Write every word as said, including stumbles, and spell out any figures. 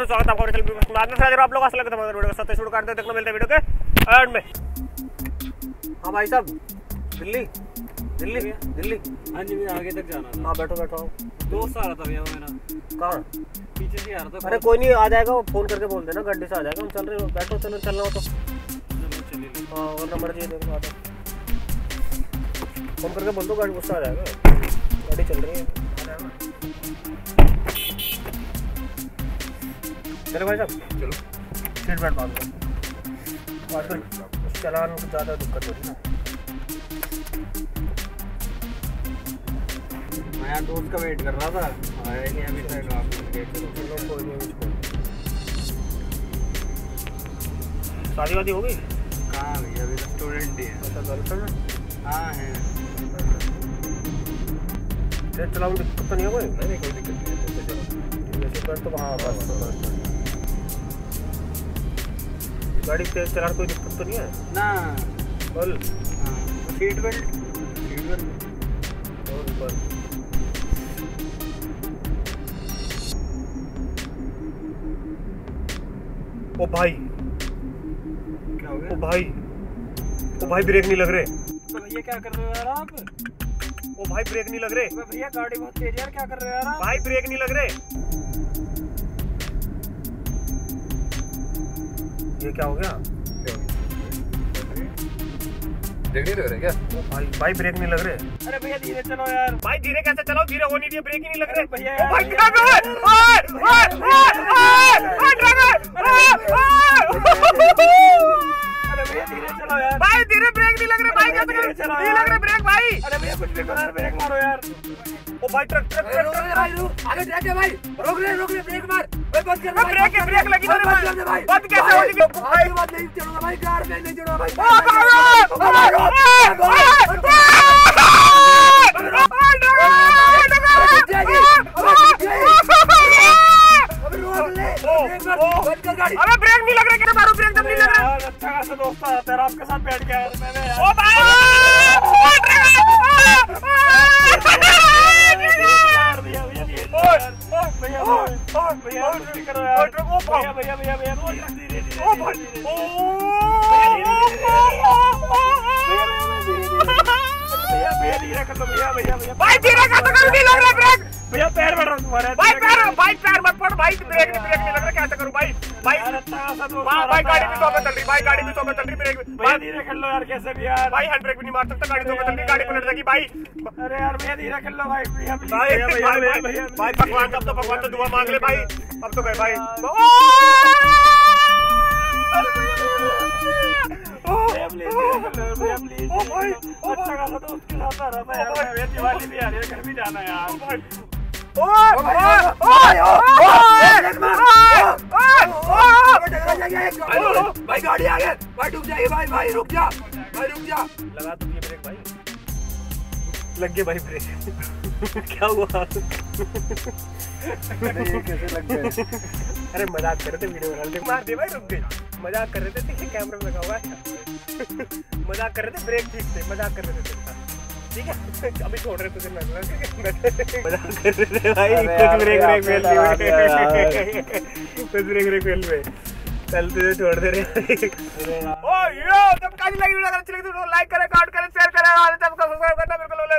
स्वागत है आपका आप लोग स्वागत है वीडियो का शुरू करते हैं। देखने मिलते हैं वीडियो के एंड में। हाँ भाई साहब, दिल्ली दिल्ली दिल्ली हाँ जी, मुझे आगे तक जाना था। हाँ बैठो बैठो, दोस्त आ रहा था भैया मेरा, कहाँ पीछे से आ रहा था। अरे कोई नहीं, आ जाएगा, वो फोन करके बोल देना गड्डी से आ जाएगा। हम चल रहे हो, बैठो, चलो चलना हो तो हाँ, वरना मर्जी देखो, फोन करके बोल दो, गाड़ी गुस्सा आ जाएगा, गाड़ी चल रही है। चलो भाई साहब, चलो सीट बेल्ट बांध लो। आजकल चलान में ज़्यादा दिक्कत हो रही है ना। मैं दोस्त का वेट कर रहा था, आया नहीं अभी तक। शादी वादी हो गई? हाँ भैया, अभी तो स्टूडेंट ही है। अच्छा, गर्लफ्रेंड? हाँ है। रेट चलाओ, दिक्कत तो नहीं हो गई? नहीं, कोई दिक्कत नहीं है। जैसे तो वहाँ बस गाड़ी तेज चला, कोई दिक्कत तो नहीं है ना? बोल हाँ, सीट बेल्ट सीट बेल्ट और ऊपर। ओ भाई क्या हो गया? ओ भाई ओ भाई ब्रेक नहीं लग रहे। भैया क्या कर रहे हो यार आप? ओ भाई ब्रेक नहीं लग रहे। भैया गाड़ी बहुत तेज यार, क्या कर रहे हो यार आप? भाई ब्रेक नहीं लग रहे। ये क्या हो गया? देख नहीं रहे क्या? ओ भाई भाई ब्रेक नहीं लग रहे। अरे भैया धीरे चलो यार। भाई धीरे कैसे चलाओ, धीरे होनी चाहिए, ब्रेक ही नहीं लग रहे भैया। ओ भाई ड्राइवर, ओ ड्राइवर, अरे भैया धीरे चलो यार। भाई धीरे ब्रेक नहीं लग रहे भाई, कैसे कर चलो नहीं लग रहे ब्रेक भाई। अरे भैया कुछ भी करो, ब्रेक मारो यार। ओ भाई ट्रक ट्रक रोक ले भाई, रुक आगे जाके भाई, रोक ले रोक ले ब्रेक मार। भाई बंद कर, ब्रेक ब्रेक लगी तो भाई बंद कैसे होगी? भाई बात नहीं चलूंगा भाई, कार में नहीं चलूंगा भाई। अरे ब्रेक नहीं लग रहा क्या? मारो ब्रेक जब नहीं लग रहा। अच्छा खासा दोस्त है तेरा, आपके साथ बैठ गया मैंने। ओ भैया करो यार, भैया भैया भैया भैया धीरे धीरे। ओ भाई ओ भैया भैया धीरे कर दो भैया भैया भैया भाई धीरे कर दो, नहीं लग रहा ब्रेक। भैया पैर मत रख तुम्हारे, भाई पैर भाई पैर मत पड़ भाई, ब्रेक ब्रेक नहीं लग रहा, कैसे करूं भाई? भाई भाई गाड़ी भी तो पे चल रही, भाई गाड़ी भी तो पे चल रही, ब्रेक भाई धीरे कर लो यार, कैसे भी यार। भाई हैंड ब्रेक भी नहीं मार सकता, गाड़ी तो पे चल रही, गाड़ी पलट जाएगी भाई। अरे यार भैया धीरे कर लो भाई, भैया भैया भाई भगवान का, अब तो भगवान से दुआ मांग ले भाई, अब तो गए भाई। ओ भाई अच्छा खासा तो उसके साथ आ रहा था यार, दिवाली भी आ रही है, घर भी जाना यार। ओ भाई गाड़ी आ गई भाई, रुक जाइए भाई, भाई रुक जा भाई, रुक जा लगा तो ब्रेक भाई, लग गए भाई ब्रेक। क्या हुआ? अरे ये कैसे लग गए? अरे मजाक कर रहे थे, वीडियो बना रहे थे, मार दे भाई, रुक गए, मजाक कर रहे थे, ठीक है कैमरा में लगा हुआ है, मजाक कर रहे थे, ब्रेक ठीक थे, मजाक कर रहे थे, ठीक है अभी छोड़ रहे तुझे, मजाक कर रहे थे भाई, कुछ ब्रेक ब्रेक फेल में, कुछ ब्रेक ब्रेक फेल में, चल तुझे छोड़ दे रहे। ओ यो तुम काजी लगी, वीडियो अच्छी लगी तो लाइक करें, कमेंट करें, शेयर करें और सब्सक्राइब करना बिल्कुल।